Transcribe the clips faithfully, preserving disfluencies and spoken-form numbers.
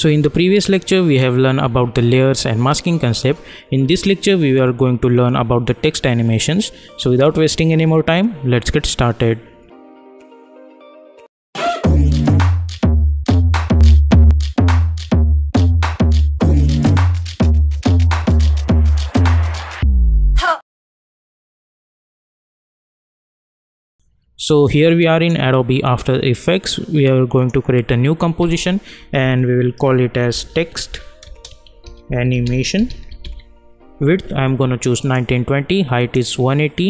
So in the previous lecture we have learned about the layers and masking concept. In this lecture we are going to learn about the text animations. So without wasting any more time, let's get started. So here we are in Adobe After Effects. We are going to create a new composition and we will call it as text animation. Width I am going to choose nineteen twenty, height is one eighty,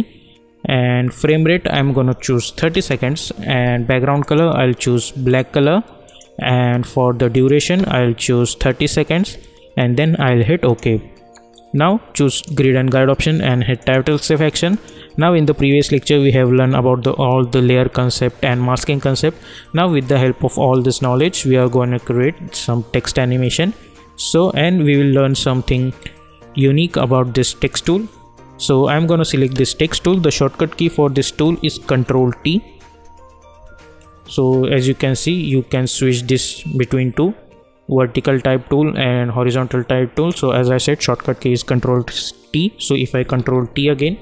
and frame rate I am going to choose thirty seconds, and background color I'll choose black color, and for the duration I'll choose thirty seconds, and then I'll hit OK. Now choose grid and guide option and hit title save action. Now in the previous lecture we have learned about the all the layer concept and masking concept. Now with the help of all this knowledge we are going to create some text animation. So and we will learn something unique about this text tool. So I'm going to select this text tool. The shortcut key for this tool is control T. So as you can see, you can switch this between two, vertical type tool and horizontal type tool. So as I said, shortcut key is control T. So if I control T again,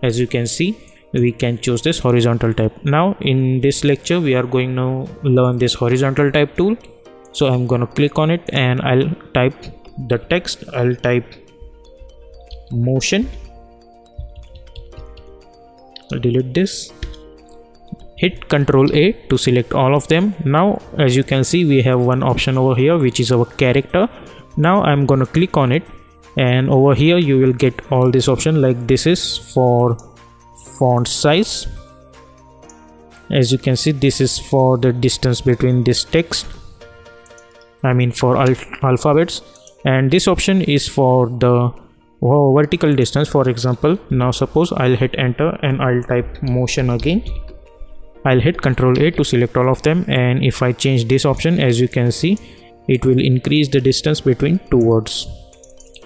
as you can see, we can choose this horizontal type. Now in this lecture we are going to learn this horizontal type tool. So I'm going to click on it and I'll type the text. I'll type motion. I'll delete this. Hit control A to select all of them. Now as you can see, we have one option over here which is our character. Now I'm going to click on it, and over here you will get all this option. Like this is for font size. As you can see, this is for the distance between this text, I mean for alphabets, and this option is for the vertical distance, for example. Now suppose I'll hit enter and I'll type motion again. I'll hit control A to select all of them, and if I change this option, as you can see, it will increase the distance between two words.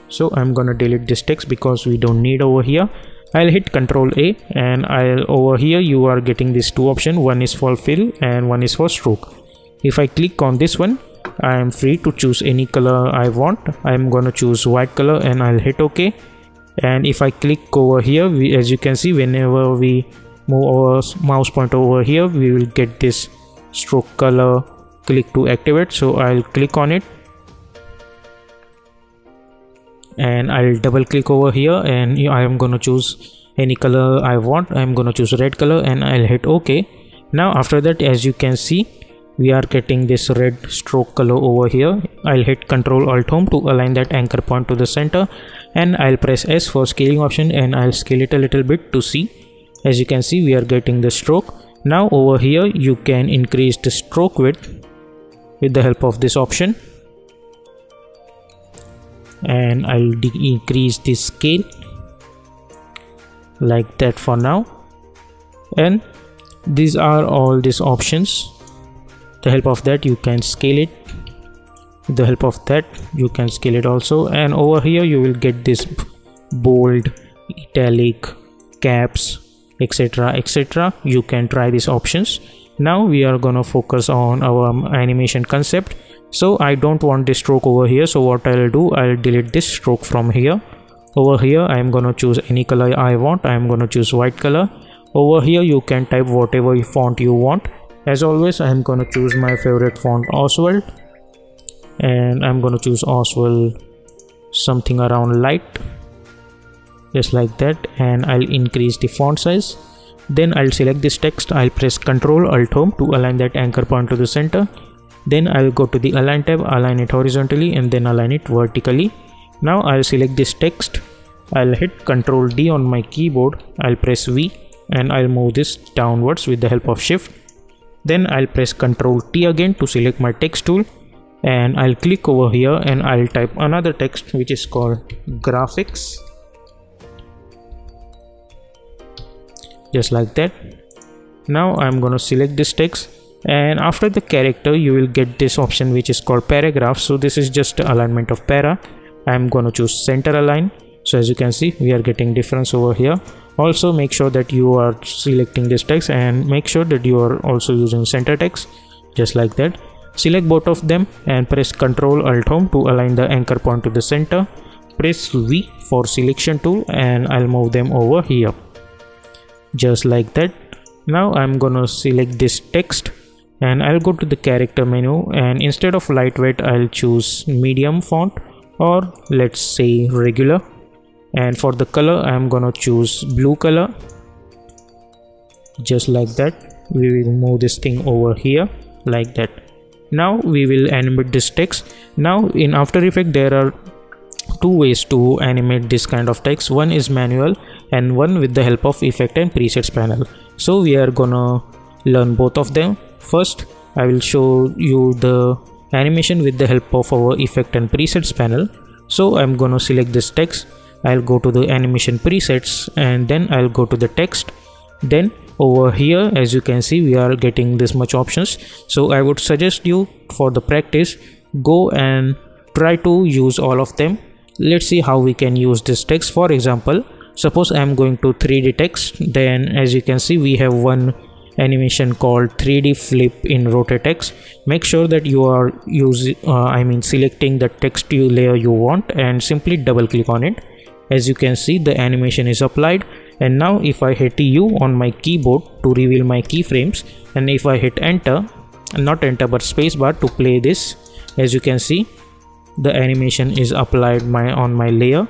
So I'm gonna delete this text because we don't need over here. I'll hit control A, and I'll over here you are getting these two options. One is for fill and one is for stroke. If I click on this one, I am free to choose any color I want. I'm gonna choose white color and I'll hit OK. And if I click over here, we, as you can see, whenever we move our mouse pointer over here, we will get this stroke color click to activate. So I'll click on it and I'll double click over here, and I am gonna choose any color I want. I'm gonna choose red color and I'll hit OK. Now after that, as you can see, we are getting this red stroke color over here. I'll hit Ctrl Alt Home to align that anchor point to the center, and I'll press S for scaling option, and I'll scale it a little bit to see. As you can see, we are getting the stroke. Now over here you can increase the stroke width with the help of this option, and I'll decrease the scale like that for now. And these are all these options. The help of that you can scale it. With the help of that you can scale it also. And over here you will get this bold, italic, caps, etc, et cetera. You can try these options. Now we are gonna focus on our animation concept. So I don't want this stroke over here. So what I'll do, I'll delete this stroke from here. Over here I'm gonna choose any color I want. I'm gonna choose white color. Over here you can type whatever font you want. As always, I'm gonna choose my favorite font, Oswald, and I'm gonna choose Oswald something around light, just like that, and I'll increase the font size. Then I'll select this text. I'll press Ctrl Alt Home to align that anchor point to the center. Then I'll go to the align tab, align it horizontally, and then align it vertically. Now I'll select this text. I'll hit control D on my keyboard. I'll press V and I'll move this downwards with the help of shift. Then I'll press control T again to select my text tool, and I'll click over here and I'll type another text which is called graphics, just like that. Now I'm gonna select this text, and after the character you will get this option which is called paragraph. So this is just alignment of para. I'm gonna choose center align. So as you can see, we are getting difference over here. Also make sure that you are selecting this text and make sure that you are also using center text, just like that. Select both of them and press Control Alt Home to align the anchor point to the center. Press V for selection tool and I'll move them over here. Just like that. Now I'm gonna select this text and I'll go to the character menu, and instead of lightweight I'll choose medium font, or let's say regular. And for the color I'm gonna choose blue color. Just like that. We will move this thing over here like that. Now we will animate this text. Now in After Effects there are two ways to animate this kind of text. One is manual and one with the help of effect and presets panel. So we are gonna learn both of them. First I will show you the animation with the help of our effect and presets panel. So I'm gonna select this text. I'll go to the animation presets and then I'll go to the text. Then over here, as you can see, we are getting this much options. So I would suggest you, for the practice, go and try to use all of them. Let's see how we can use this text. For example, suppose I'm going to three D text, then as you can see we have one animation called three D flip in RotateX. Make sure that you are using uh, I mean selecting the text layer you want and simply double click on it. As you can see, the animation is applied, and now if I hit U on my keyboard to reveal my keyframes, and if I hit enter, not enter but spacebar to play this, as you can see the animation is applied my on my layer.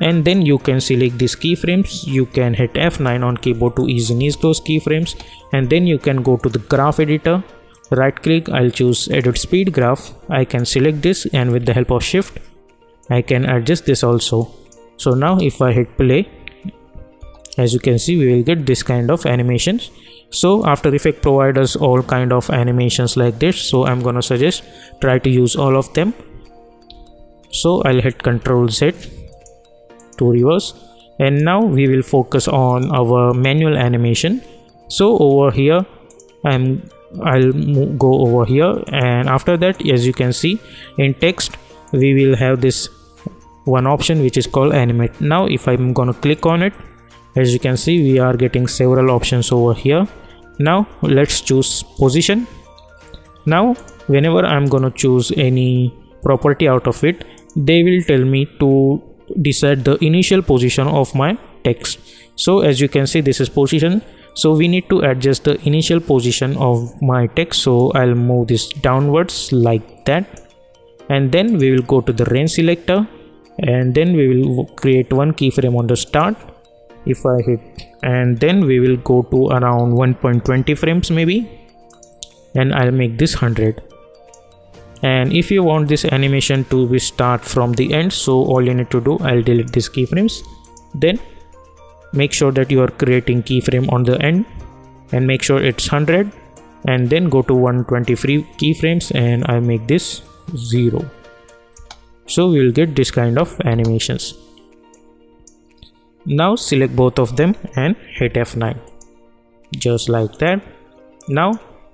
And then you can select these keyframes. You can hit F nine on keyboard to easily ease those keyframes, and then you can go to the graph editor, right click, I'll choose edit speed graph. I can select this, and with the help of shift I can adjust this also. So now if I hit play, as you can see we will get this kind of animations. So After Effects provides us all kind of animations like this, so I'm gonna suggest try to use all of them. So I'll hit Control Z to reverse, and now we will focus on our manual animation. So over here I'm I'll go over here, and after that, as you can see in text we will have this one option which is called animate. Now if I'm gonna click on it, as you can see we are getting several options over here. Now let's choose position. Now whenever I'm gonna choose any property out of it, they will tell me to decide the initial position of my text. So as you can see, this is position, so we need to adjust the initial position of my text. So I'll move this downwards like that, and then we will go to the range selector, and then we will create one keyframe on the start. If I hit, and then we will go to around one point two zero frames maybe, and I'll make this one hundred. And if you want this animation to be start from the end, so all you need to do, I'll delete these keyframes, then make sure that you are creating keyframe on the end and make sure it's one hundred, and then go to one twenty-three keyframes and I'll make this zero. So we will get this kind of animations. Now select both of them and hit F nine, just like that. Now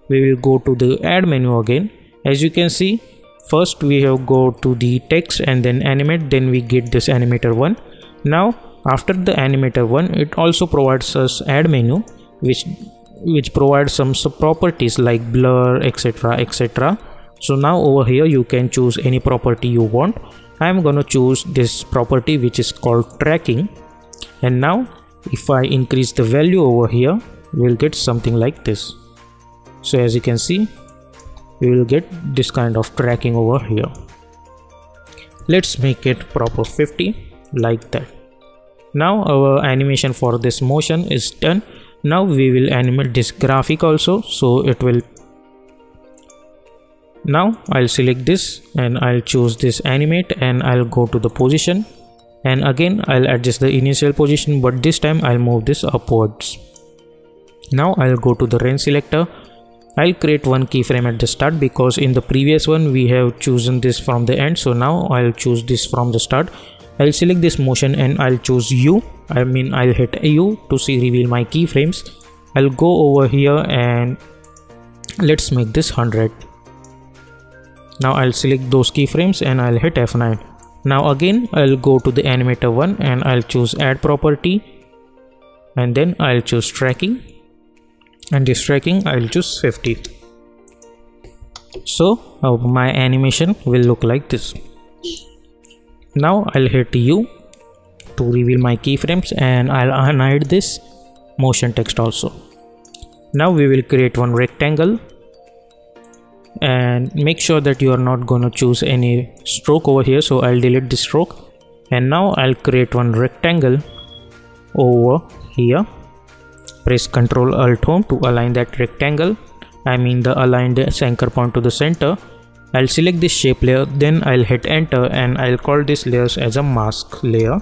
we will go to the add menu again. As you can see, first we have go to the text and then animate, then we get this animator one. Now after the animator one, it also provides us add menu which which provides some properties like blur, etc, etc. So now over here you can choose any property you want. I am gonna choose this property which is called tracking, and now if I increase the value over here, we'll get something like this. So as you can see, we will get this kind of tracking over here. Let's make it proper fifty like that. Now our animation for this motion is done. Now we will animate this graphic also, so it will. Now I'll select this and I'll choose this animate, and I'll go to the position, and again I'll adjust the initial position, but this time I'll move this upwards. Now I'll go to the range selector. I'll create one keyframe at the start because in the previous one we have chosen this from the end. So now I'll choose this from the start. I'll select this motion and I'll choose U. I mean I'll hit U to see reveal my keyframes. I'll go over here and let's make this one hundred. Now I'll select those keyframes and I'll hit F nine. Now again I'll go to the animator one and I'll choose add property, and then I'll choose tracking. And this tracking I'll choose fifty. So uh, my animation will look like this. Now I'll hit U to reveal my keyframes, and I'll unhide this motion text also. Now we will create one rectangle, and make sure that you are not going to choose any stroke over here. So I'll delete this stroke, and now I'll create one rectangle over here. Press Ctrl Alt Home to align that rectangle. I mean the aligned anchor point to the center. I'll select this shape layer, then I'll hit enter, and I'll call these layers as a mask layer.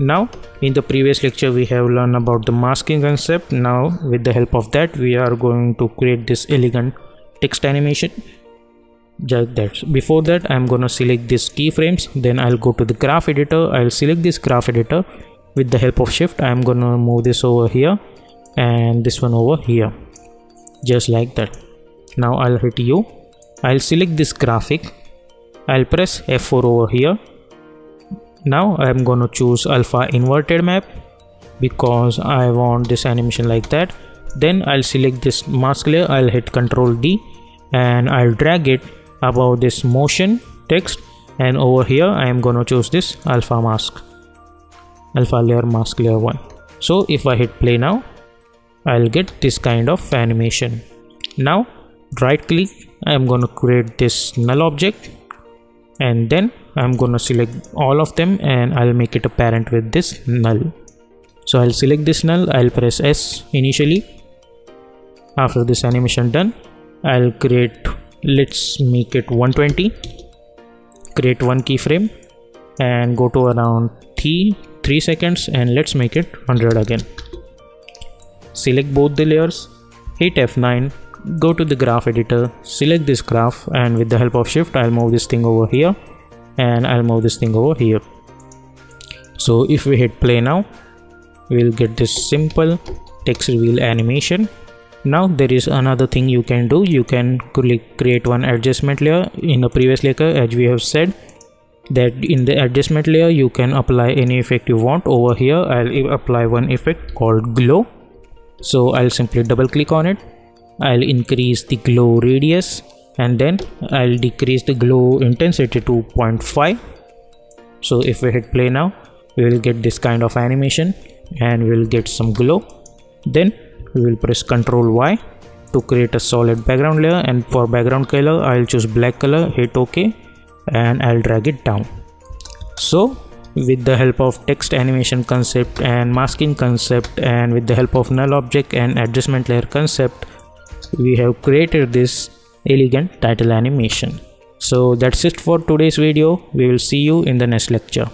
Now in the previous lecture we have learned about the masking concept. Now with the help of that we are going to create this elegant text animation. Just that. Before that I'm gonna select these keyframes, then I'll go to the graph editor. I'll select this graph editor. With the help of shift I'm gonna move this over here and this one over here, just like that. Now I'll hit U, I'll select this graphic, I'll press F four over here. Now I'm gonna choose alpha inverted map because I want this animation like that. Then I'll select this mask layer, I'll hit Ctrl D, and I'll drag it above this motion text, and over here I am gonna choose this alpha mask, alpha layer mask layer one. So if I hit play now, I'll get this kind of animation. Now right click, I'm gonna create this null object, and then I'm gonna select all of them and I'll make it a parent with this null. So I'll select this null, I'll press S initially. After this animation done, I'll create, let's make it one twenty, create one keyframe and go to around three, three seconds, and let's make it one hundred again. Select both the layers, hit F nine, go to the graph editor, select this graph, and with the help of shift I'll move this thing over here and I'll move this thing over here. So if we hit play now, we'll get this simple text reveal animation. Now there is another thing you can do. You can create one adjustment layer. In the previous lecture, as we have said that in the adjustment layer you can apply any effect you want. Over here I'll apply one effect called glow. So I'll simply double click on it, I'll increase the glow radius, and then I'll decrease the glow intensity to zero point five. So if we hit play now, we will get this kind of animation and we'll get some glow. Then we will press Ctrl Y to create a solid background layer, and for background color I'll choose black color, hit OK, and I'll drag it down. So with the help of text animation concept and masking concept, and with the help of null object and adjustment layer concept, we have created this elegant title animation. So that's it for today's video. We will see you in the next lecture.